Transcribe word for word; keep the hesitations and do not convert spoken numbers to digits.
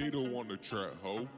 They don't want to trap, ho.